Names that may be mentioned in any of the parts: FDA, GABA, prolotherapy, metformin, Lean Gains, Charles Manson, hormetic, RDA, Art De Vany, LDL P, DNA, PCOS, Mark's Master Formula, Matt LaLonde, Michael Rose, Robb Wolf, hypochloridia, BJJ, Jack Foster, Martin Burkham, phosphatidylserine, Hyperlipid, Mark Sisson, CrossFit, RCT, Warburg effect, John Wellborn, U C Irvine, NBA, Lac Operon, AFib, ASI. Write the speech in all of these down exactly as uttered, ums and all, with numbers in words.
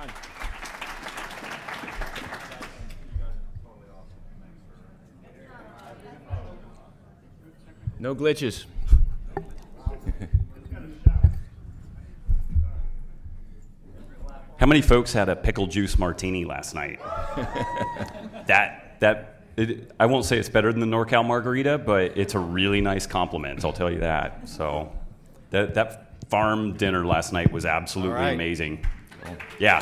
Ron. No glitches. How many folks had a pickle juice martini last night? that that it, I won't say it's better than the NorCal margarita, but it's a really nice compliment. I'll tell you that. So that that farm dinner last night was absolutely right. Amazing. Cool. Yeah.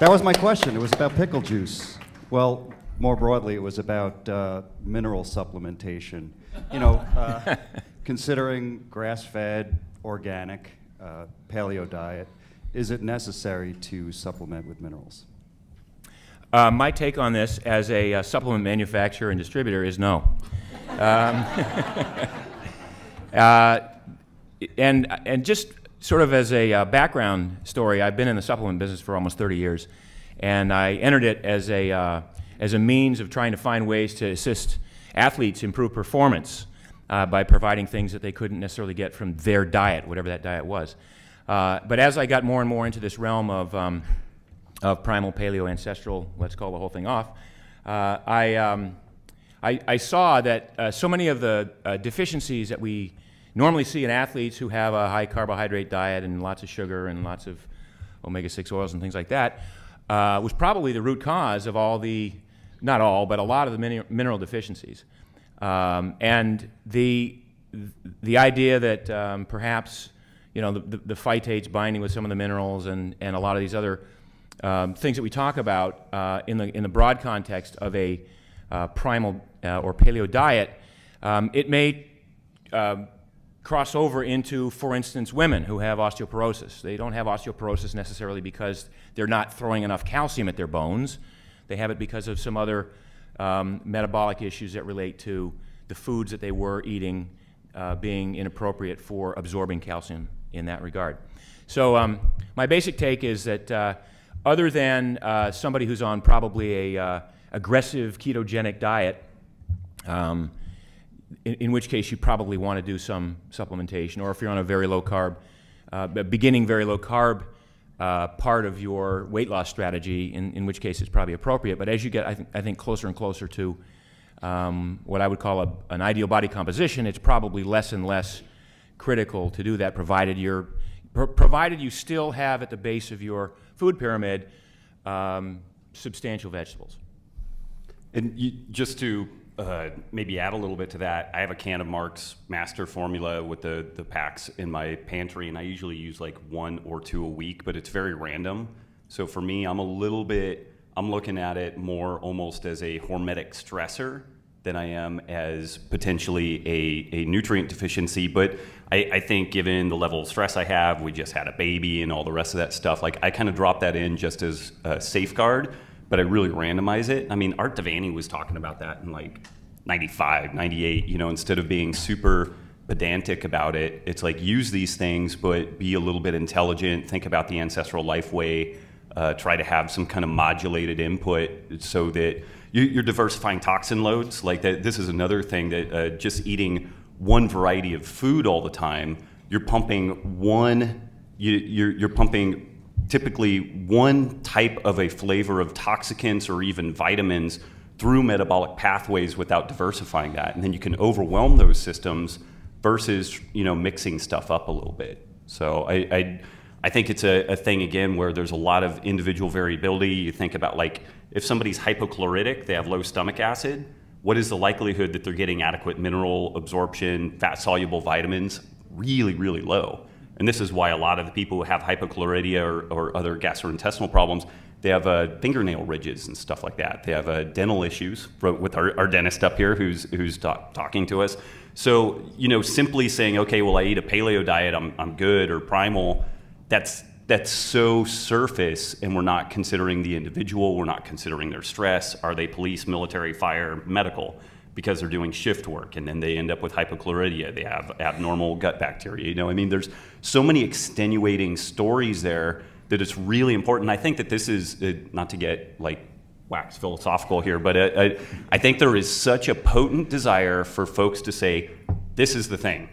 That was my question. It was about pickle juice. Well, more broadly, it was about uh, mineral supplementation. You know, uh, considering grass-fed, organic, uh, paleo diet. Is it necessary to supplement with minerals? Uh, my take on this as a uh, supplement manufacturer and distributor is no. um, uh, and, and just sort of as a uh, background story, I've been in the supplement business for almost thirty years, and I entered it as a, uh, as a means of trying to find ways to assist athletes improve performance uh, by providing things that they couldn't necessarily get from their diet, whatever that diet was. Uh, but as I got more and more into this realm of, um, of primal, paleo, ancestral, let's call the whole thing off, uh, I, um, I, I saw that uh, so many of the uh, deficiencies that we normally see in athletes who have a high carbohydrate diet and lots of sugar and lots of omega six oils and things like that uh, was probably the root cause of all the, not all, but a lot of the min mineral deficiencies. Um, and the, the idea that um, perhaps you know, the, the phytates binding with some of the minerals and, and a lot of these other um, things that we talk about uh, in, the, in the broad context of a uh, primal uh, or paleo diet, um, it may uh, cross over into, for instance, women who have osteoporosis. They don't have osteoporosis necessarily because they're not throwing enough calcium at their bones. They have it because of some other um, metabolic issues that relate to the foods that they were eating uh, being inappropriate for absorbing calcium in that regard. So um, my basic take is that uh, other than uh, somebody who's on probably a uh, aggressive ketogenic diet, um, in, in which case you probably want to do some supplementation, or if you're on a very low carb, uh, beginning very low carb uh, part of your weight loss strategy, in, in which case it's probably appropriate. But as you get, I, th I think, closer and closer to um, what I would call a, an ideal body composition, it's probably less and less critical to do that, provided you're pr provided you still have at the base of your food pyramid um, substantial vegetables. And you, just to uh, maybe add a little bit to that, I have a can of Mark's Master Formula with the the packs in my pantry, and I usually use like one or two a week, but it's very random. So for me, I'm a little bit I'm looking at it more almost as a hormetic stressor than I am as potentially a, a nutrient deficiency. But I, I think given the level of stress I have, we just had a baby and all the rest of that stuff, like I kind of drop that in just as a safeguard, but I really randomize it. I mean, Art De Vany was talking about that in like ninety-five, ninety-eight, you know, instead of being super pedantic about it, it's like use these things, but be a little bit intelligent, think about the ancestral life way, uh, try to have some kind of modulated input so that you're diversifying toxin loads. Like that, this is another thing that uh, just eating one variety of food all the time, you're pumping one, you, you're, you're pumping typically one type of a flavor of toxicants or even vitamins through metabolic pathways without diversifying that. And then you can overwhelm those systems versus, you know, mixing stuff up a little bit. So I, I, I think it's a, a thing, again, where there's a lot of individual variability. You think about like, if somebody's hypochloritic, they have low stomach acid, what is the likelihood that they're getting adequate mineral absorption, fat-soluble vitamins? Really, really low. And this is why a lot of the people who have hypochloridia or, or other gastrointestinal problems, they have uh, fingernail ridges and stuff like that. They have uh, dental issues with our, our dentist up here who's, who's ta talking to us. So, you know, simply saying, okay, well, I eat a paleo diet, I'm, I'm good, or primal, that's that's so surface, and we're not considering the individual, we're not considering their stress. Are they police, military, fire, medical? Because they're doing shift work, and then they end up with hypochloridia, they have abnormal gut bacteria, you know, I mean, there's so many extenuating stories there that it's really important. I think that this is, uh, not to get like wax philosophical here, but I, I, I think there is such a potent desire for folks to say, this is the thing,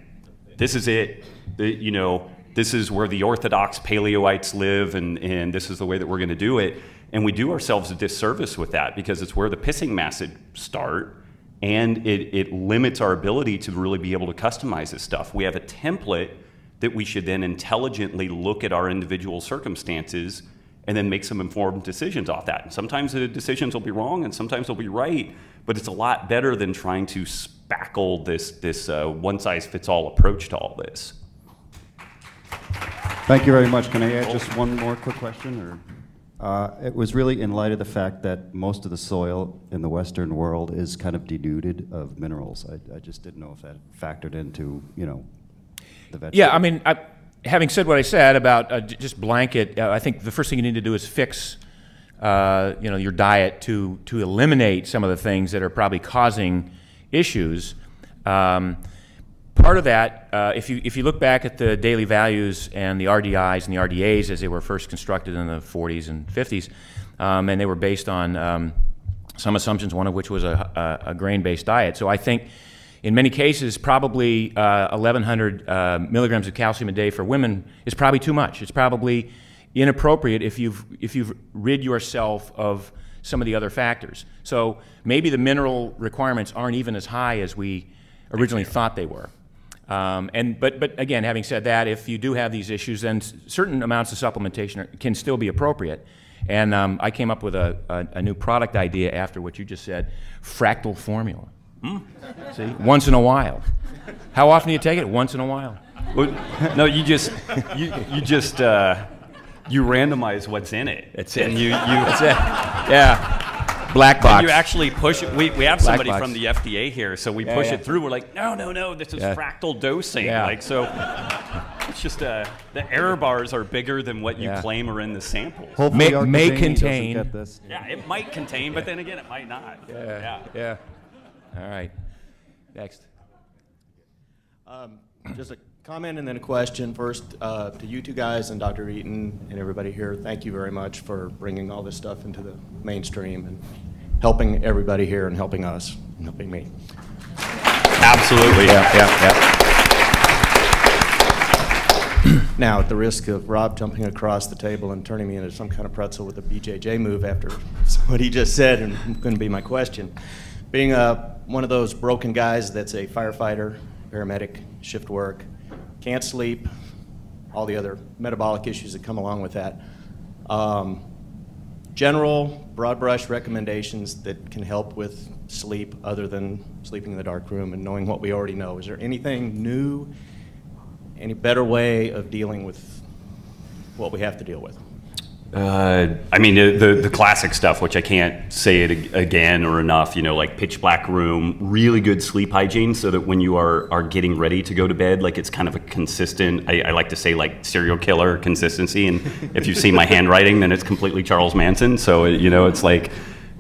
this is it, the, you know, this is where the orthodox paleoites live, and, and this is the way that we're going to do it. And we do ourselves a disservice with that, because it's where the pissing masses start, and it, it limits our ability to really be able to customize this stuff. We have a template that we should then intelligently look at our individual circumstances and then make some informed decisions off that. And sometimes the decisions will be wrong and sometimes they'll be right, but it's a lot better than trying to spackle this, this uh, one-size-fits-all approach to all this. Thank you very much. Can I add just one more quick question? Or? Uh, it was really in light of the fact that most of the soil in the Western world is kind of denuded of minerals. I, I just didn't know if that factored into, you know, the vegetable. Yeah, I mean, I, having said what I said about uh, just blanket, uh, I think the first thing you need to do is fix, uh, you know, your diet to, to eliminate some of the things that are probably causing issues. Um, part of that, uh, if you if you look back at the daily values and the R D Is and the R D As as they were first constructed in the forties and fifties, um, and they were based on um, some assumptions, one of which was a, a, a grain-based diet. So I think in many cases probably uh, eleven hundred uh, milligrams of calcium a day for women is probably too much. It's probably inappropriate if you've, if you've rid yourself of some of the other factors. So maybe the mineral requirements aren't even as high as we originally thought they were. Um, and but but again, having said that, if you do have these issues, then certain amounts of supplementation are, can still be appropriate. And um, I came up with a, a, a new product idea after what you just said: fractal formula. Hmm? See, once in a while. How often do you take it? Once in a while. Well, no, you just you you just uh, you randomize what's in it. That's it. And you you that's it. Yeah. Black box. And you actually push it. We, we have somebody from the F D A here, so we yeah, push yeah. it through. We're like, no, no, no, this is yeah. fractal dosing. Yeah. Like, so it's just uh, the error bars are bigger than what you yeah. claim are in the samples. Hopefully may may contain. Get this. Yeah, it might contain, but yeah. then again, it might not. Yeah, yeah. yeah. All right. Next. Um, just a comment and then a question. First, uh, to you two guys and Doctor Eaton and everybody here, thank you very much for bringing all this stuff into the mainstream and helping everybody here and helping us and helping me. Absolutely, yeah, yeah, yeah. Now, at the risk of Rob jumping across the table and turning me into some kind of pretzel with a B J J move after what he just said, and it's going to be my question. Being uh, one of those broken guys that's a firefighter, paramedic, shift work, can't sleep, all the other metabolic issues that come along with that, um, general broad brush recommendations that can help with sleep other than sleeping in the dark room and knowing what we already know. Is there anything new, any better way of dealing with what we have to deal with? Uh, I mean, the, the classic stuff, which I can't say it again or enough, you know, like pitch black room, really good sleep hygiene so that when you are, are getting ready to go to bed, like it's kind of a consistent, I, I like to say like serial killer consistency. And if you've seen my handwriting, then it's completely Charles Manson. So, you know, it's like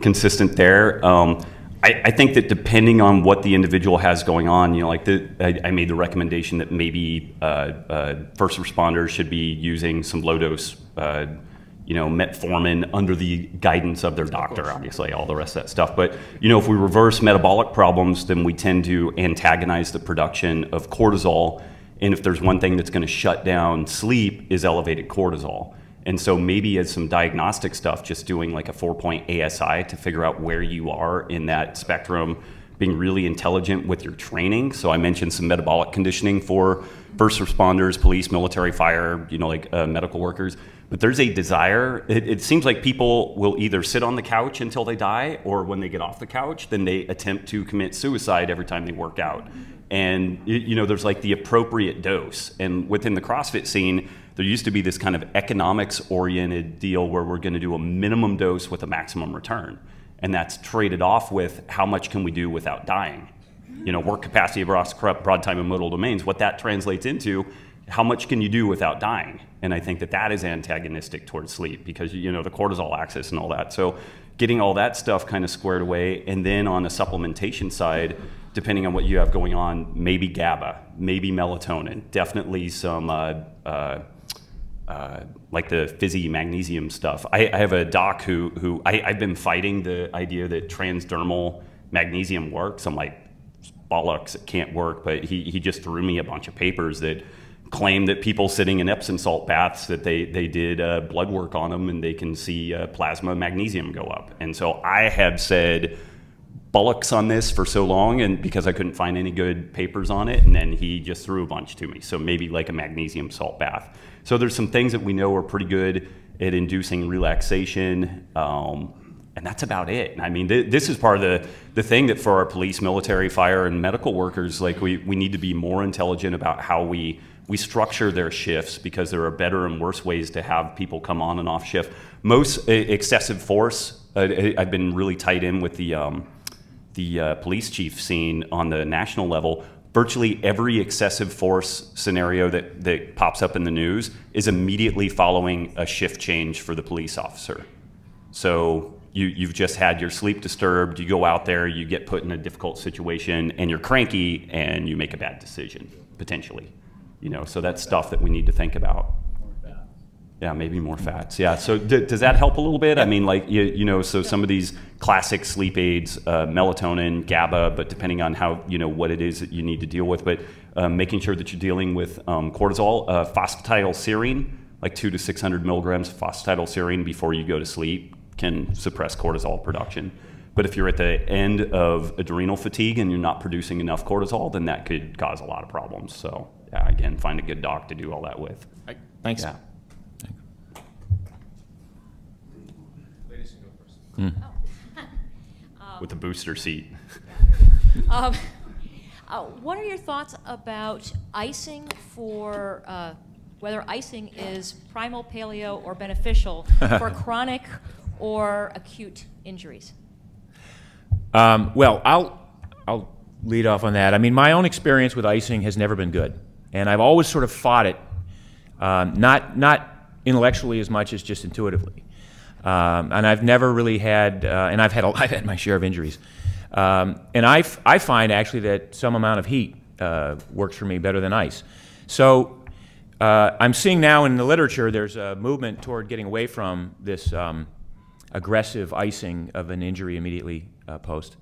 consistent there. Um, I, I think that depending on what the individual has going on, you know, like the, I, I made the recommendation that maybe uh, uh, first responders should be using some low dose uh you know, metformin under the guidance of their doctor, obviously, all the rest of that stuff. But, you know, if we reverse metabolic problems, then we tend to antagonize the production of cortisol. And if there's one thing that's going to shut down sleep, is elevated cortisol. And so maybe as some diagnostic stuff, just doing like a four-point A S I to figure out where you are in that spectrum, being really intelligent with your training. So I mentioned some metabolic conditioning for first responders, police, military, fire, you know, like uh, medical workers. But there's a desire. It, it seems like people will either sit on the couch until they die, or when they get off the couch, then they attempt to commit suicide every time they work out. And, you know, there's like the appropriate dose. And within the CrossFit scene, there used to be this kind of economics-oriented deal where we're going to do a minimum dose with a maximum return. And that's traded off with how much can we do without dying. You know, work capacity across broad time and modal domains, what that translates into, how much can you do without dying? And I think that that is antagonistic towards sleep because, you know, the cortisol axis and all that. So getting all that stuff kind of squared away. And then on the supplementation side, depending on what you have going on, maybe GABA, maybe melatonin, definitely some uh, uh, Uh, like the fizzy magnesium stuff. I, I have a doc who, who I, I've been fighting the idea that transdermal magnesium works. I'm like, bollocks, it can't work. But he, he just threw me a bunch of papers that claim that people sitting in Epsom salt baths, that they, they did uh, blood work on them and they can see uh, plasma magnesium go up. And so I have said bollocks on this for so long, and because I couldn't find any good papers on it, and then he just threw a bunch to me. So maybe like a magnesium salt bath. So there's some things that we know are pretty good at inducing relaxation, um, and that's about it. And I mean, th this is part of the, the thing that for our police, military, fire, and medical workers, like we, we need to be more intelligent about how we We structure their shifts, because there are better and worse ways to have people come on and off shift. Most excessive force, I, I've been really tied in with the, um, the uh, police chief scene on the national level. Virtually every excessive force scenario that, that pops up in the news is immediately following a shift change for the police officer. So you, you've just had your sleep disturbed, you go out there, you get put in a difficult situation, and you're cranky, and you make a bad decision, potentially. You know, so that's stuff that we need to think about. Yeah, maybe more fats. Yeah, so d does that help a little bit? I mean, like, you, you know, so some of these classic sleep aids, uh, melatonin, GABA, but depending on how, you know, what it is that you need to deal with, but uh, making sure that you're dealing with um, cortisol, uh, phosphatidylserine, like two to six hundred milligrams of phosphatidylserine before you go to sleep can suppress cortisol production. But if you're at the end of adrenal fatigue and you're not producing enough cortisol, then that could cause a lot of problems. So yeah, again, find a good doc to do all that with. Thanks. Yeah. Thanks. Ladies can go first. Mm. Oh. um, with the booster seat. um, uh, what are your thoughts about icing for, uh, whether icing is primal, paleo, or beneficial for chronic or acute injuries? Um, well, I'll, I'll lead off on that. I mean, my own experience with icing has never been good. And I've always sort of fought it, um, not, not intellectually as much as just intuitively. Um, and I've never really had, uh, and I've had, a, I've had my share of injuries. Um, and I've, I find actually that some amount of heat uh, works for me better than ice. So uh, I'm seeing now in the literature there's a movement toward getting away from this um, aggressive icing of an injury immediately Uh, post.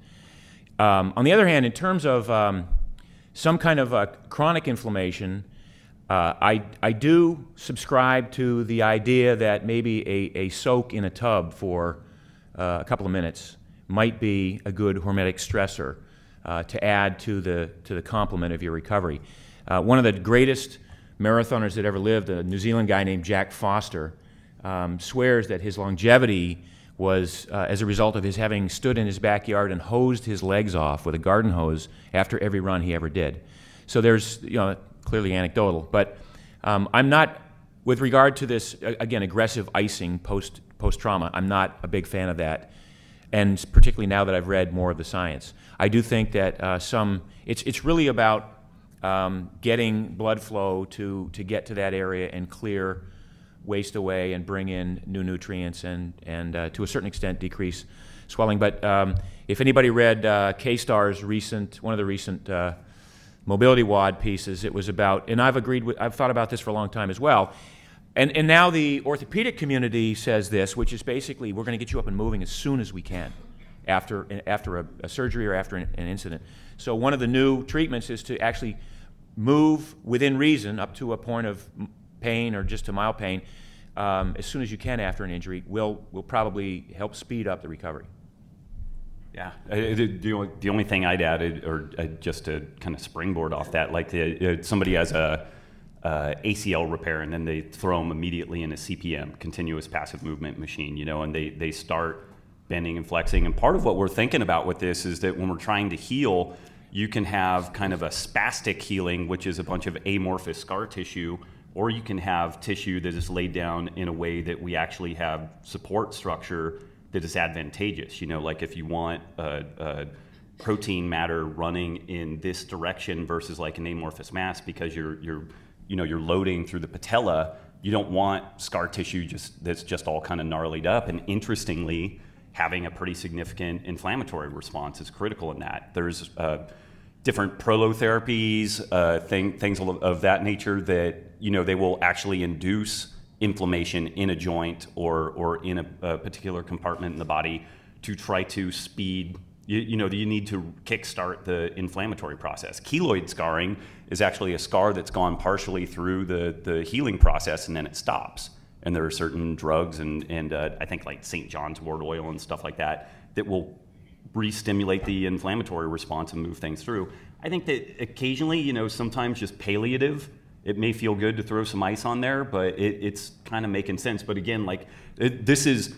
Um, on the other hand, in terms of um, some kind of uh, chronic inflammation, uh, I, I do subscribe to the idea that maybe a, a soak in a tub for uh, a couple of minutes might be a good hormetic stressor uh, to add to the, to the complement of your recovery. Uh, one of the greatest marathoners that ever lived, a New Zealand guy named Jack Foster, um, swears that his longevity was uh, as a result of his having stood in his backyard and hosed his legs off with a garden hose after every run he ever did. So there's, you know, clearly anecdotal, but um, I'm not, with regard to this, again, aggressive icing post, post-trauma, I'm not a big fan of that, and particularly now that I've read more of the science. I do think that uh, some, it's, it's really about um, getting blood flow to, to get to that area and clear waste away and bring in new nutrients and, and uh, to a certain extent, decrease swelling. But um, if anybody read uh, K-Star's recent, one of the recent uh, mobility W O D pieces, it was about, and I've agreed with, I've thought about this for a long time as well, and, and now the orthopedic community says this, which is basically, we're gonna get you up and moving as soon as we can after, after a, a surgery or after an, an incident. So one of the new treatments is to actually move within reason up to a point of pain or just to mild pain, um, as soon as you can after an injury, will will probably help speed up the recovery. Yeah, the only thing I'd added, or just to kind of springboard off that, like the, somebody has a, a A C L repair and then they throw them immediately in a C P M, continuous passive movement machine, you know, and they they start bending and flexing. And part of what we're thinking about with this is that when we're trying to heal, you can have kind of a spastic healing, which is a bunch of amorphous scar tissue, or you can have tissue that is laid down in a way that we actually have support structure that is advantageous. You know, like if you want a, a protein matter running in this direction versus like an amorphous mass, because you're, you're, you know, you're loading through the patella, you don't want scar tissue just that's just all kind of gnarled up. And interestingly, having a pretty significant inflammatory response is critical in that. There's uh, different prolotherapies, uh, thing, things of that nature that, you know, they will actually induce inflammation in a joint or, or in a, a particular compartment in the body to try to speed, you, you know, you need to kickstart the inflammatory process. Keloid scarring is actually a scar that's gone partially through the, the healing process, and then it stops. And there are certain drugs and, and uh, I think like Saint John's Wort oil and stuff like that that will re-stimulate the inflammatory response and move things through. I think that occasionally, you know, sometimes just palliative, it may feel good to throw some ice on there, but it, it's kind of making sense. But again, like it, this is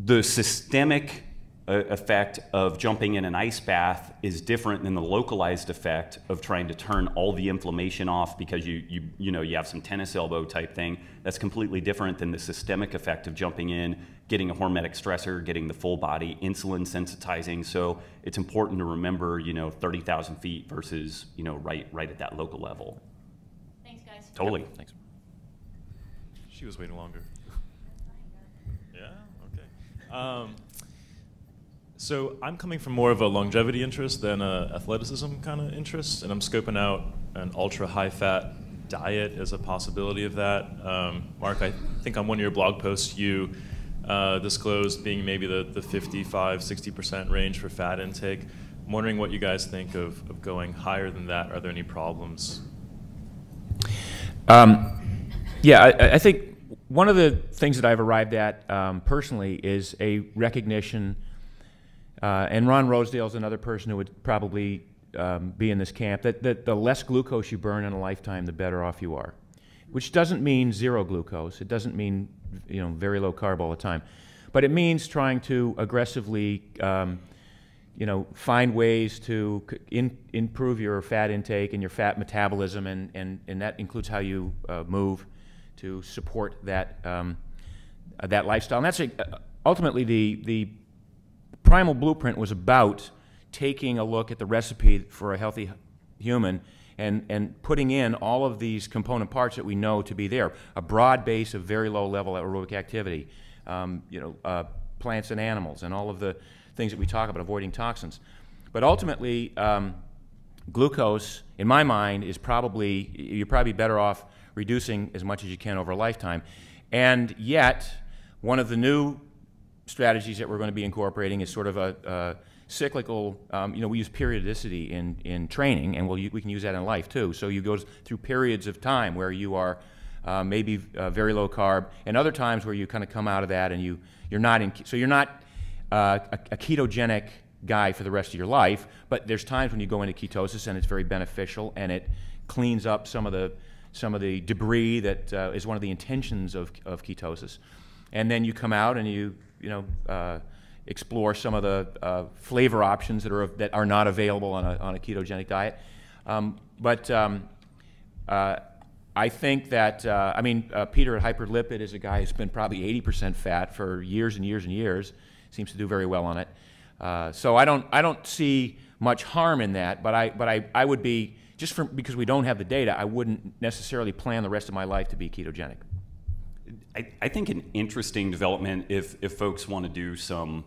the systemic effect of jumping in an ice bath is different than the localized effect of trying to turn all the inflammation off because you, you, you know, you have some tennis elbow type thing. That's completely different than the systemic effect of jumping in, getting a hormetic stressor, getting the full body insulin sensitizing. So it's important to remember, you know, thirty thousand feet versus, you know, right, right at that local level. Thanks, guys. Totally. Yep. Thanks. She was waiting longer. Yeah. Okay. Um, So I'm coming from more of a longevity interest than an athleticism kind of interest, and I'm scoping out an ultra-high-fat diet as a possibility of that. Um, Mark, I think on one of your blog posts you uh, disclosed being maybe the, the fifty-five, sixty percent range for fat intake. I'm wondering what you guys think of, of going higher than that. Are there any problems? Um, yeah, I, I think one of the things that I've arrived at um, personally is a recognition. Uh, and Ron Rosedale is another person who would probably um, be in this camp, that, that the less glucose you burn in a lifetime, the better off you are, which doesn't mean zero glucose. It doesn't mean, you know, very low carb all the time. But it means trying to aggressively, um, you know, find ways to in, improve your fat intake and your fat metabolism, and, and, and that includes how you uh, move to support that, um, uh, that lifestyle. And that's uh, ultimately the, the Primal Blueprint was about taking a look at the recipe for a healthy human and, and putting in all of these component parts that we know to be there. A broad base of very low level aerobic activity, um, you know, uh, plants and animals, and all of the things that we talk about, avoiding toxins. But ultimately, um, glucose, in my mind, is probably, you're probably better off reducing as much as you can over a lifetime. And yet, one of the new strategies that we're going to be incorporating is sort of a, a cyclical, um, you know, we use periodicity in, in training, and we'll, we can use that in life too. So you go through periods of time where you are uh, maybe uh, very low carb, and other times where you kind of come out of that and you, you're not in, so you're not uh, a, a ketogenic guy for the rest of your life, but there's times when you go into ketosis and it's very beneficial, and it cleans up some of the, some of the debris that uh, is one of the intentions of, of ketosis. And then you come out and you, you know, uh, explore some of the uh, flavor options that are that are not available on a, on a ketogenic diet. Um, but um, uh, I think that, uh, I mean, uh, Peter at Hyperlipid is a guy who's been probably eighty percent fat for years and years and years. Seems to do very well on it. Uh, so I don't, I don't see much harm in that. But I, but I, I would be, just for, because we don't have the data, I wouldn't necessarily plan the rest of my life to be ketogenic. I, I think an interesting development, if, if folks want to do some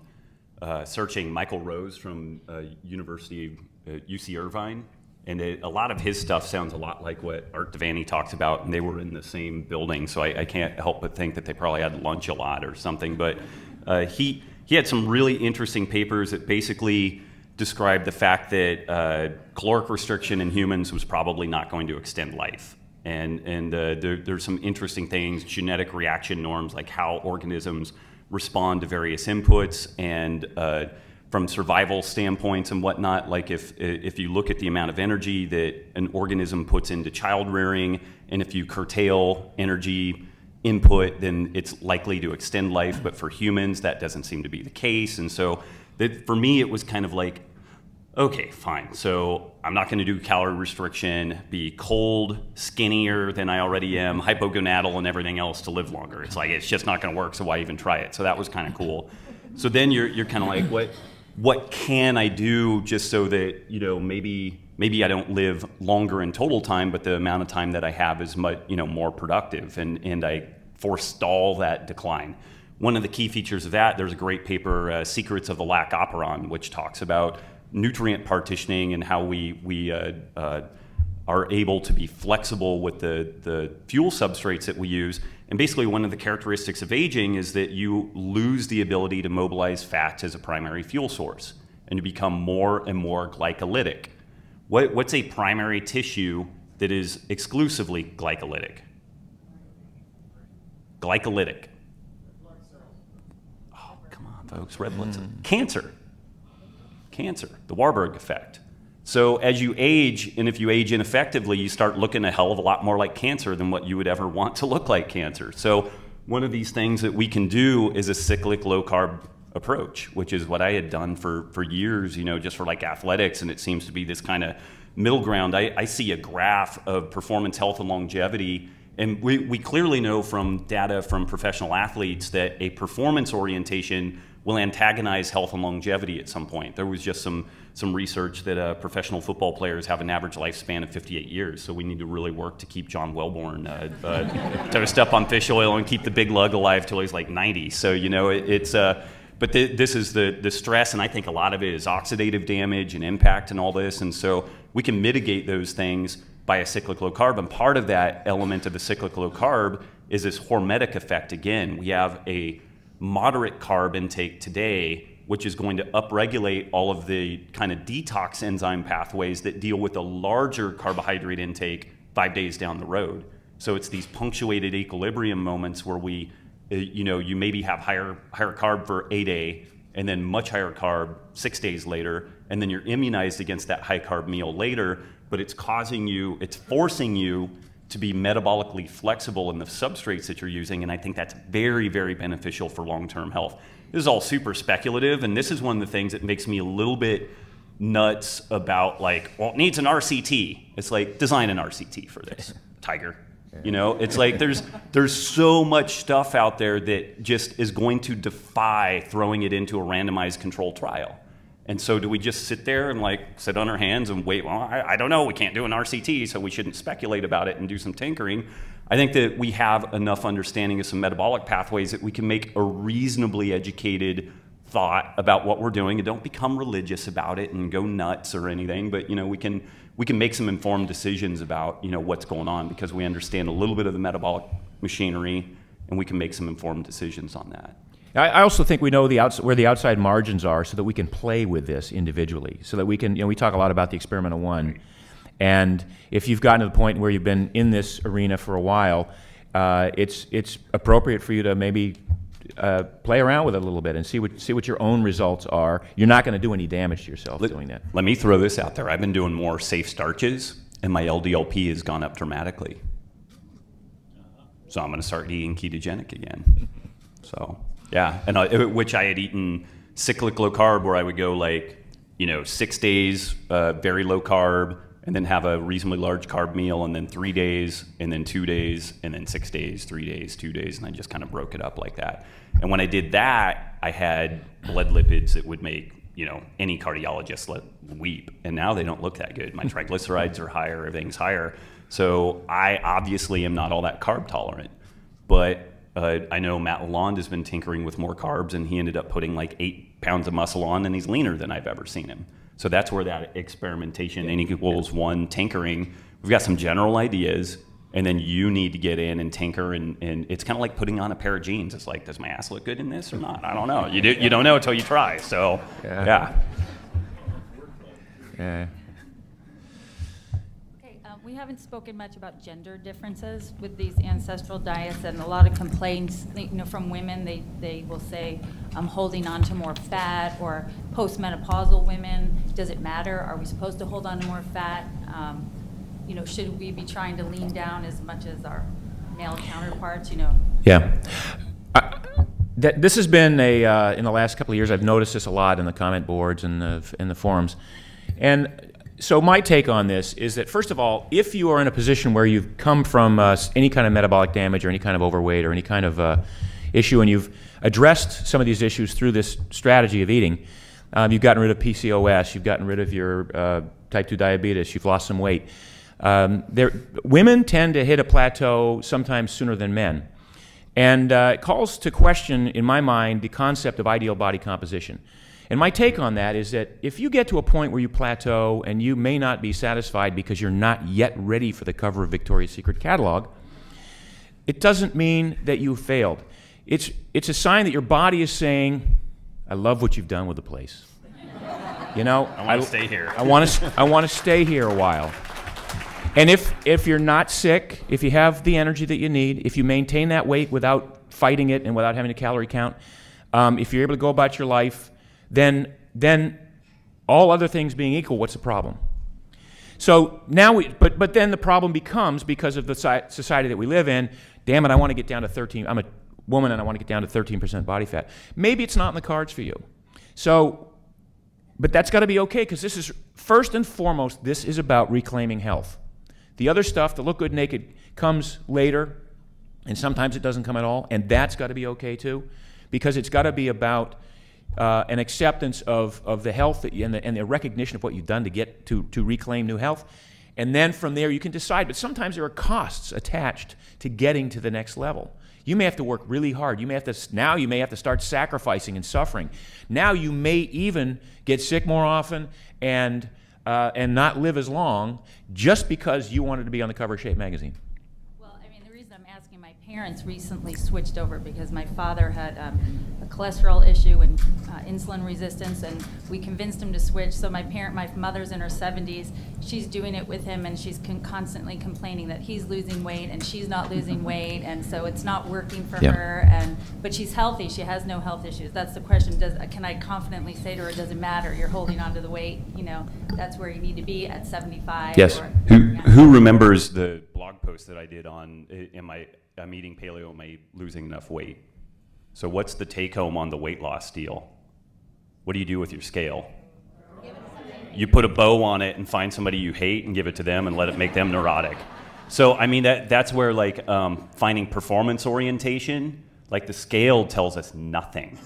uh, searching, Michael Rose from uh, University uh, U C Irvine, and it, a lot of his stuff sounds a lot like what Art De Vany talks about, and they were in the same building, so I, I can't help but think that they probably had lunch a lot or something. But uh, he, he had some really interesting papers that basically described the fact that uh, caloric restriction in humans was probably not going to extend life. And, and uh, there, there's some interesting things, genetic reaction norms, like how organisms respond to various inputs, and uh, from survival standpoints and whatnot, like if, if you look at the amount of energy that an organism puts into child rearing, and if you curtail energy input, then it's likely to extend life. But for humans, that doesn't seem to be the case. And so that, for me, it was kind of like, okay, fine, so I'm not gonna do calorie restriction, be cold, skinnier than I already am, hypogonadal and everything else to live longer. It's like, it's just not gonna work, so why even try it? So that was kind of cool. So then you're, you're kind of like, what, what can I do just so that, you know, maybe, maybe I don't live longer in total time, but the amount of time that I have is much, you know, more productive, and, and I forestall that decline. One of the key features of that, there's a great paper, uh, Secrets of the Lac Operon, which talks about nutrient partitioning and how we, we uh, uh, are able to be flexible with the, the fuel substrates that we use. And basically one of the characteristics of aging is that you lose the ability to mobilize fats as a primary fuel source and to become more and more glycolytic. What, what's a primary tissue that is exclusively glycolytic? Glycolytic. Oh, come on, folks. Red blood cells. Mm. Cancer. Cancer. The Warburg effect. So as you age, and if you age ineffectively, you start looking a hell of a lot more like cancer than what you would ever want to look like cancer. So one of these things that we can do is a cyclic low-carb approach, which is what I had done for, for years, you know, just for like athletics, and it seems to be this kind of middle ground. I, I see a graph of performance, health, and longevity, and we, we clearly know from data from professional athletes that a performance orientation will antagonize health and longevity at some point. There was just some, some research that uh, professional football players have an average lifespan of fifty-eight years, so we need to really work to keep John Wellborn uh, uh, to step on fish oil and keep the big lug alive till he's like ninety. So, you know, it, it's, uh, but the, this is the, the stress, and I think a lot of it is oxidative damage and impact and all this, and so we can mitigate those things by a cyclic low carb, and part of that element of a cyclic low carb is this hormetic effect again. We have a moderate carb intake today, which is going to upregulate all of the kind of detox enzyme pathways that deal with a larger carbohydrate intake five days down the road. So it's these punctuated equilibrium moments where we, you know, you maybe have higher, higher carb for a day and then much higher carb six days later, and then you're immunized against that high carb meal later, but it's causing you, it's forcing you to be metabolically flexible in the substrates that you're using, and I think that's very, very beneficial for long-term health. This is all super speculative, and this is one of the things that makes me a little bit nuts about, like, well, it needs an R C T. It's like, design an R C T for this, tiger. You know, it's like there's there's so much stuff out there that just is going to defy throwing it into a randomized control trial. And so do we just sit there and like sit on our hands and wait? Well, I, I don't know. We can't do an R C T, so we shouldn't speculate about it and do some tinkering. I think that we have enough understanding of some metabolic pathways that we can make a reasonably educated thought about what we're doing, and don't become religious about it and go nuts or anything. But, you know, we can we can make some informed decisions about, you know, what's going on, because we understand a little bit of the metabolic machinery, and we can make some informed decisions on that. I also think we know the outs where the outside margins are, so that we can play with this individually, so that we can, you know, we talk a lot about the experimental one. And if you've gotten to the point where you've been in this arena for a while, uh, it's it's appropriate for you to maybe Uh, play around with it a little bit and see what see what your own results are. You're not going to do any damage to yourself let, doing that. Let me throw this out there. I've been doing more safe starches, and my L D L P has gone up dramatically. So I'm going to start eating ketogenic again. So yeah, and I, which I had eaten cyclic low carb, where I would go like, you know, six days uh, very low carb, and then have a reasonably large carb meal, and then three days, and then two days, and then six days, three days, two days, and I just kind of broke it up like that. And when I did that, I had blood lipids that would make, you know, any cardiologist let weep. And now they don't look that good. My triglycerides are higher, everything's higher. So I obviously am not all that carb tolerant. But uh, I know Matt LaLonde has been tinkering with more carbs, and he ended up putting like eight pounds of muscle on, and he's leaner than I've ever seen him. So that's where that experimentation, yeah, N equals yeah. one tinkering. We've got some general ideas, and then you need to get in and tinker. And, and it's kind of like putting on a pair of jeans. It's like, does my ass look good in this or not? I don't know. You do, you don't know until you try. So yeah. yeah. yeah. Okay, um, we haven't spoken much about gender differences with these ancestral diets, and a lot of complaints, you know, from women. They they will say, I'm holding on to more fat, or postmenopausal women. Does it matter? Are we supposed to hold on to more fat? Um, you know, should we be trying to lean down as much as our male counterparts? You know. Yeah. I, that, this has been a uh, in the last couple of years. I've noticed this a lot in the comment boards and the in the forums. And so my take on this is that, first of all, if you are in a position where you've come from uh, any kind of metabolic damage or any kind of overweight or any kind of uh, issue, and you've addressed some of these issues through this strategy of eating. Um, you've gotten rid of P C O S, you've gotten rid of your uh, type two diabetes, you've lost some weight. Um, there, women tend to hit a plateau sometimes sooner than men. And uh, it calls to question, in my mind, the concept of ideal body composition. And my take on that is that if you get to a point where you plateau and you may not be satisfied because you're not yet ready for the cover of Victoria's Secret catalog, it doesn't mean that you failed. It's, it's a sign that your body is saying, I love what you've done with the place. You know, I want to stay here. I want to I want to stay here a while. And if if you're not sick, if you have the energy that you need, if you maintain that weight without fighting it and without having a calorie count, um, if you're able to go about your life, then then all other things being equal, what's the problem? So now we, but but then the problem becomes, because of the society that we live in, damn it, I want to get down to thirteen. I'm a woman and I want to get down to thirteen percent body fat. Maybe it's not in the cards for you. So, but that's got to be okay, because this is, first and foremost, this is about reclaiming health. The other stuff, the look good naked, comes later, and sometimes it doesn't come at all, and that's got to be okay too, because it's got to be about Uh, an acceptance of, of the health that you, and, the, and the recognition of what you've done to get to, to reclaim new health. And then from there you can decide. But sometimes there are costs attached to getting to the next level. You may have to work really hard. You may have to, now you may have to start sacrificing and suffering. Now you may even get sick more often and, uh, and not live as long just because you wanted to be on the cover of Shape magazine. Parents recently switched over because my father had um, a cholesterol issue and uh, insulin resistance, and we convinced him to switch. So my parent, my mother's in her seventies, she's doing it with him, and she's con constantly complaining that he's losing weight and she's not losing weight, and so it's not working for yeah. her. And but she's healthy; she has no health issues. That's the question: Does can I confidently say to her, "It doesn't matter. You're holding on to the weight. You know, that's where you need to be at seventy-five." Yes. Or, who yeah. who remembers the blog post that I did on in my I'm eating paleo, am I losing enough weight? So what's the take home on the weight loss deal? What do you do with your scale? You put a bow on it and find somebody you hate and give it to them and let it make them neurotic. So I mean, that, that's where like um, finding performance orientation, like the scale tells us nothing.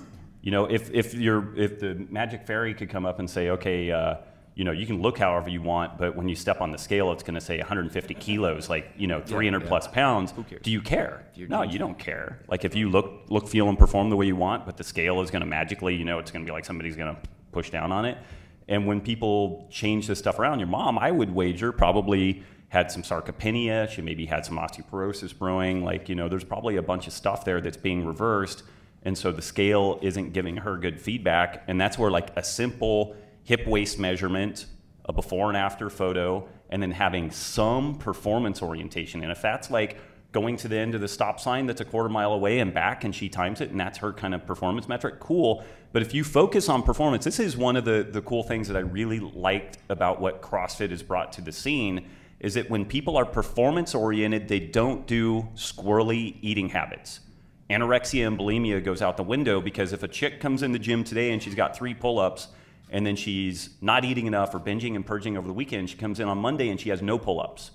You know, if, if, you're, if the magic fairy could come up and say, okay, uh, you know, you can look however you want, but when you step on the scale, it's going to say one hundred fifty kilos, like, you know, three hundred yeah, yeah. plus pounds. Who cares? Do you care? Do you no, you don't care. Like, if you look, look, feel, and perform the way you want, but the scale is going to magically, you know, it's going to be like somebody's going to push down on it. And when people change this stuff around, your mom, I would wager, probably had some sarcopenia. She maybe had some osteoporosis growing. Like, you know, there's probably a bunch of stuff there that's being reversed. And so the scale isn't giving her good feedback. And that's where, like, a simple hip waist measurement, a before and after photo, and then having some performance orientation. And if that's like going to the end of the stop sign that's a quarter mile away and back, and she times it, and that's her kind of performance metric, cool. But if you focus on performance, this is one of the, the cool things that I really liked about what CrossFit has brought to the scene, is that when people are performance oriented, they don't do squirrely eating habits. Anorexia and bulimia goes out the window, because if a chick comes in the gym today and she's got three pull-ups, and then she's not eating enough or binging and purging over the weekend, she comes in on Monday and she has no pull-ups.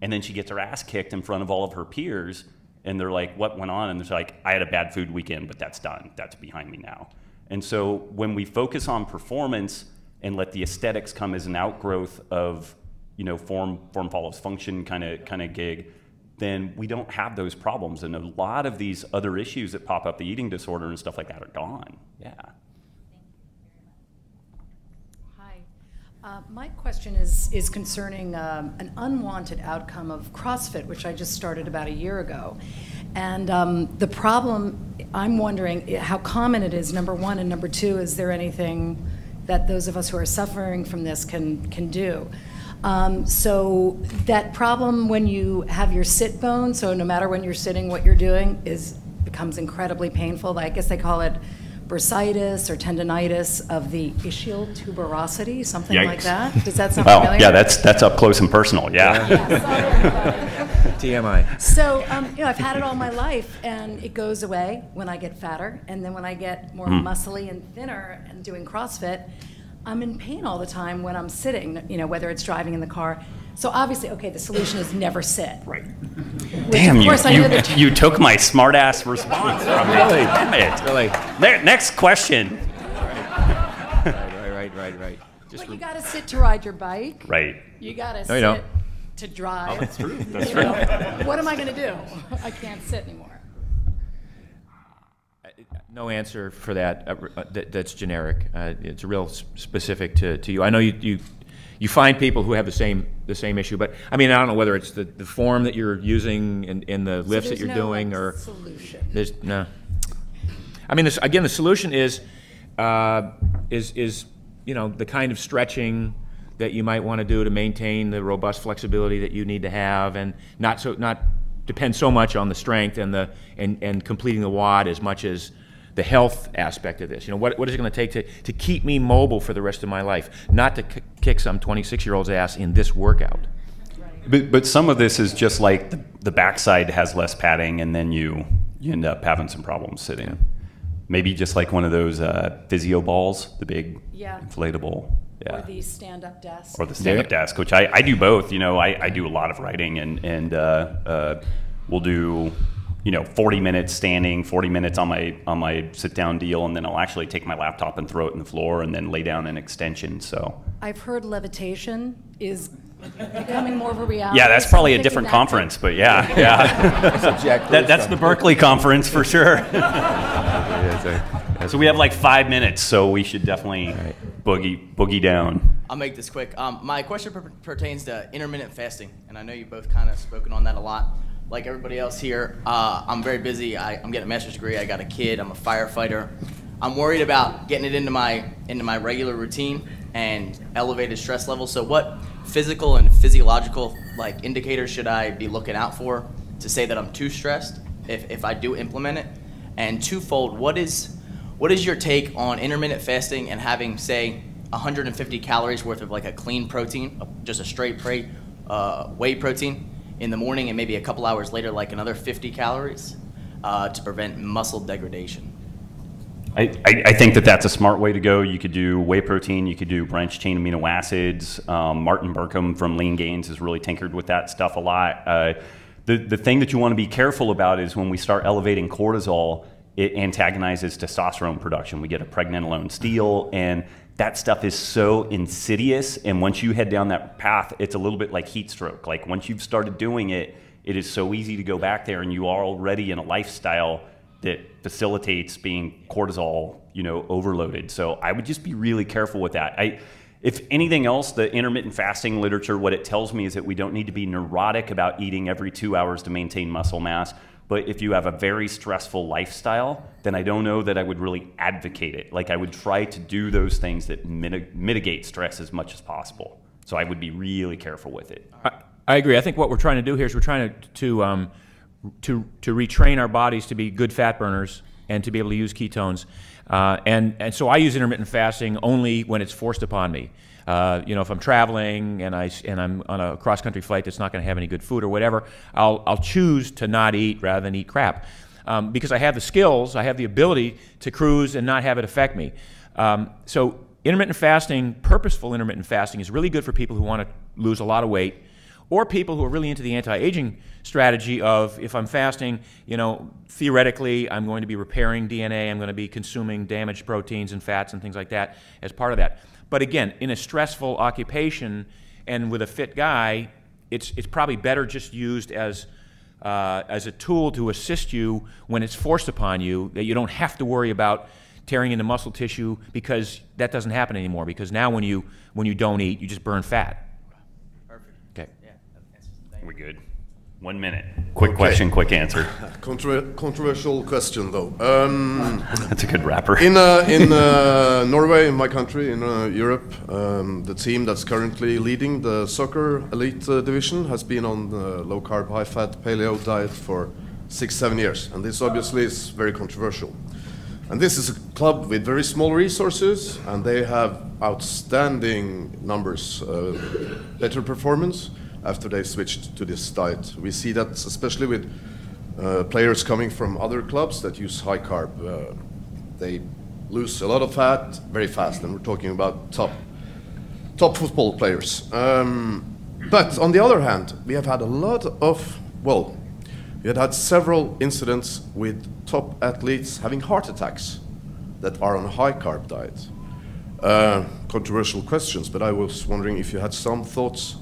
And then she gets her ass kicked in front of all of her peers, and they're like, what went on? And they're like, I had a bad food weekend, but that's done. That's behind me now. And so when we focus on performance and let the aesthetics come as an outgrowth of, you know, form, form follows function kind of kind of gig, then we don't have those problems. And a lot of these other issues that pop up, the eating disorder and stuff like that, are gone. Yeah. Uh, my question is, is concerning um, an unwanted outcome of CrossFit, which I just started about a year ago. And um, the problem, I'm wondering how common it is, number one, and number two, is there anything that those of us who are suffering from this can, can do? Um, so that problem when you have your sit bone, so no matter when you're sitting, what you're doing is becomes incredibly painful. I guess they call it bursitis or tendonitis of the ischial tuberosity, something Yikes. Like that. Does that sound wow. familiar? Yeah, that's that's up close and personal. Yeah. yeah T M I. So, um, you know, I've had it all my life, and it goes away when I get fatter, and then when I get more mm. muscly and thinner and doing CrossFit, I'm in pain all the time when I'm sitting. You know, whether it's driving in the car. So obviously, okay, the solution is never sit. Right. Which Damn, you, you, you took my smart-ass response from me. Really? Damn it. Really? Ne next question. Right, right, right, right, right. Just well, you got to sit to ride your bike. Right. You got to no, sit don't. to drive. Oh, that's true. That's true. Know, what am I going to do? I can't sit anymore. No answer for that. Uh, that that's generic. Uh, it's real specific to, to you. I know you... you You find people who have the same the same issue, but I mean, I don't know whether it's the, the form that you're using and, and the lifts that you're doing, or solution. There's no. I mean, this, again, the solution is uh, is is you know, the kind of stretching that you might want to do to maintain the robust flexibility that you need to have, and not so not depend so much on the strength and the and and completing the WOD as much as the health aspect of this. You know, what, what is it going to take to to keep me mobile for the rest of my life, not to kick some twenty-six-year-old's ass in this workout. But but some of this is just like the, the backside has less padding, and then you you end up having some problems sitting. Yeah. Maybe just like one of those uh, physio balls, the big yeah. inflatable. Yeah. Or the stand-up desk. Or the stand-up yeah. desk, which I, I do both. You know, I, I do a lot of writing, and, and uh, uh, we'll do, you know, forty minutes standing, forty minutes on my on my sit-down deal, and then I'll actually take my laptop and throw it in the floor and then lay down an extension, so. I've heard levitation is becoming more of a reality. Yeah, that's probably so a different conference, but yeah. yeah. Jack that, that's the Berkeley conference for sure. So we have like five minutes, so we should definitely right. boogie boogie down. I'll make this quick. Um, my question per pertains to intermittent fasting, and I know you both kind of spoken on that a lot. Like everybody else here, uh, I'm very busy. I, I'm getting a master's degree. I got a kid. I'm a firefighter. I'm worried about getting it into my into my regular routine and elevated stress levels. So what physical and physiological like indicators should I be looking out for to say that I'm too stressed if, if I do implement it? And twofold, what is what is your take on intermittent fasting and having, say, one hundred fifty calories worth of like a clean protein, just a straight pre, uh, whey protein in the morning, and maybe a couple hours later like another fifty calories uh, to prevent muscle degradation? I, I think that that's a smart way to go. You could do whey protein, you could do branched chain amino acids. Um, Martin Burkham from Lean Gains has really tinkered with that stuff a lot. Uh, the, the thing that you want to be careful about is when we start elevating cortisol, it antagonizes testosterone production. We get a pregnenolone steal, and that stuff is so insidious. And once you head down that path, it's a little bit like heat stroke. Like once you've started doing it, it is so easy to go back there, and you are already in a lifestyle that facilitates being cortisol, you know, overloaded. So I would just be really careful with that. I, if anything else, the intermittent fasting literature, what it tells me is that we don't need to be neurotic about eating every two hours to maintain muscle mass. But if you have a very stressful lifestyle, then I don't know that I would really advocate it. Like I would try to do those things that mit mitigate stress as much as possible. So I would be really careful with it. I, I agree. I think what we're trying to do here is we're trying to, to um, to to retrain our bodies to be good fat burners and to be able to use ketones. Uh, and, and so I use intermittent fasting only when it's forced upon me. Uh, you know, if I'm traveling and, I, and I'm on a cross-country flight that's not going to have any good food or whatever, I'll, I'll choose to not eat rather than eat crap. Um, because I have the skills, I have the ability to cruise and not have it affect me. Um, so intermittent fasting, purposeful intermittent fasting, is really good for people who want to lose a lot of weight, or people who are really into the anti-aging strategy of, if I'm fasting, you know, theoretically I'm going to be repairing D N A, I'm going to be consuming damaged proteins and fats and things like that as part of that. But again, in a stressful occupation and with a fit guy, it's, it's probably better just used as, uh, as a tool to assist you when it's forced upon you, that you don't have to worry about tearing into muscle tissue, because that doesn't happen anymore, because now when you, when you don't eat, you just burn fat. We're good. One minute. Quick okay. question, quick answer. Contra controversial question, though. Um, That's a good rapper. In uh, in uh, Norway, in my country, in uh, Europe, um, the team that's currently leading the soccer elite uh, division has been on the low-carb, high-fat, paleo diet for six, seven years. And this obviously is very controversial. And this is a club with very small resources, and they have outstanding numbers, uh, better performance, after they switched to this diet. We see that especially with uh, players coming from other clubs that use high carb. Uh, they lose a lot of fat very fast, and we're talking about top, top football players. Um, but on the other hand, we have had a lot of, well, we had had several incidents with top athletes having heart attacks that are on a high carb diet. Uh, controversial questions, but I was wondering if you had some thoughts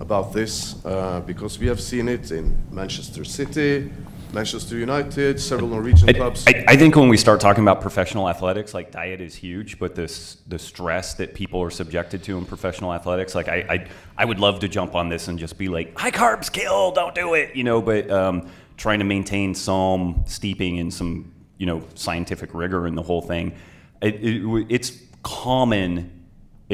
about this, uh, because we have seen it in Manchester City, Manchester United, several Norwegian I, clubs. I, I think when we start talking about professional athletics, like diet is huge, but this, the stress that people are subjected to in professional athletics, like I, I, I would love to jump on this and just be like, high carbs kill, don't do it, you know, but um, trying to maintain some steeping and some, you know, scientific rigor in the whole thing. It, it, it's common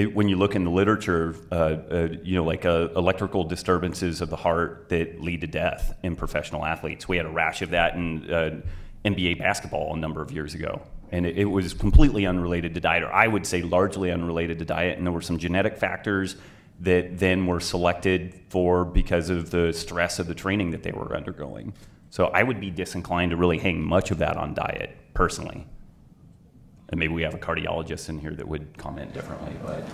it, when you look in the literature, uh, uh, you know, like uh, electrical disturbances of the heart that lead to death in professional athletes. We had a rash of that in uh, N B A basketball a number of years ago. And it, it was completely unrelated to diet, or I would say largely unrelated to diet. And there were some genetic factors that then were selected for because of the stress of the training that they were undergoing. So I would be disinclined to really hang much of that on diet, personally. And maybe we have a cardiologist in here that would comment differently, but.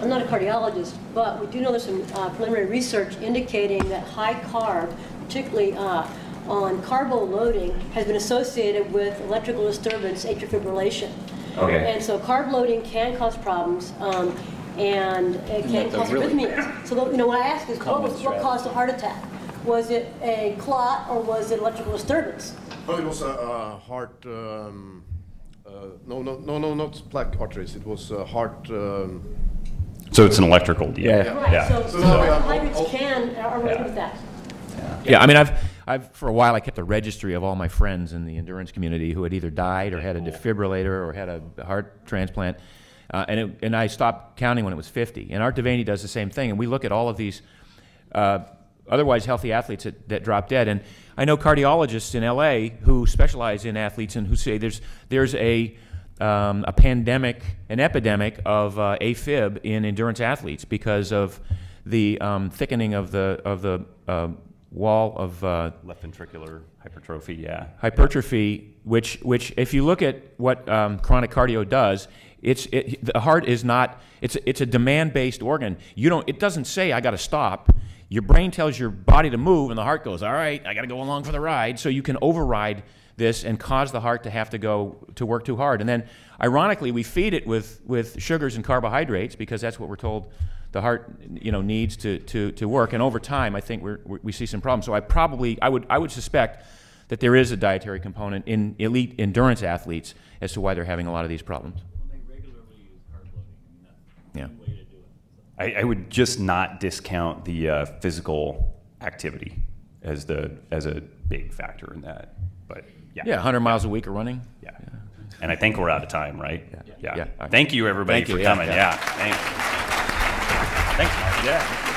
I'm not a cardiologist, but we do know there's some uh, preliminary research indicating that high carb, particularly uh, on carbo loading, has been associated with electrical disturbance, atrial fibrillation. Okay. And so carb loading can cause problems, um, and it can cause arrhythmias. So you know, what I ask is, what, was, what caused a heart attack? Was it a clot or was it electrical disturbance? Oh, it was a uh, heart. Um Uh, no, no, no, no, not plaque arteries. It was uh, heart. Um... So it's an electrical deal. Yeah, yeah. Right. yeah. So, so, so hybrids uh, can are related yeah. with that. Yeah. yeah, I mean, I've, I've for a while I kept a registry of all my friends in the endurance community who had either died or had a defibrillator or had a heart transplant, uh, and it, and I stopped counting when it was fifty. And Art De Vany does the same thing, and we look at all of these uh, otherwise healthy athletes that, that drop dead. And I know cardiologists in L A who specialize in athletes and who say there's there's a um, a pandemic, an epidemic of uh, AFib in endurance athletes because of the um, thickening of the of the uh, wall of uh, left ventricular hypertrophy. Yeah, hypertrophy. Which which if you look at what um, chronic cardio does, it's it, the heart is not it's it's a demand-based organ. You don't it doesn't say I got to stop. Your brain tells your body to move, and the heart goes, all right, I got to go along for the ride. So you can override this and cause the heart to have to go to work too hard. And then, ironically, we feed it with, with sugars and carbohydrates because that's what we're told the heart you know, needs to, to, to work. And over time, I think we're, we see some problems. So I probably, I would, I would suspect that there is a dietary component in elite endurance athletes as to why they're having a lot of these problems. Well, they regularly use carb loading. Yeah. I, I would just not discount the uh, physical activity as the as a big factor in that. But yeah, yeah, one hundred miles a week of running. Yeah. yeah, and I think we're out of time, right? Yeah. yeah. yeah. yeah. Thank you, everybody, Thank for you. coming. Yeah, yeah. yeah. thanks. Thanks, Mark. Yeah.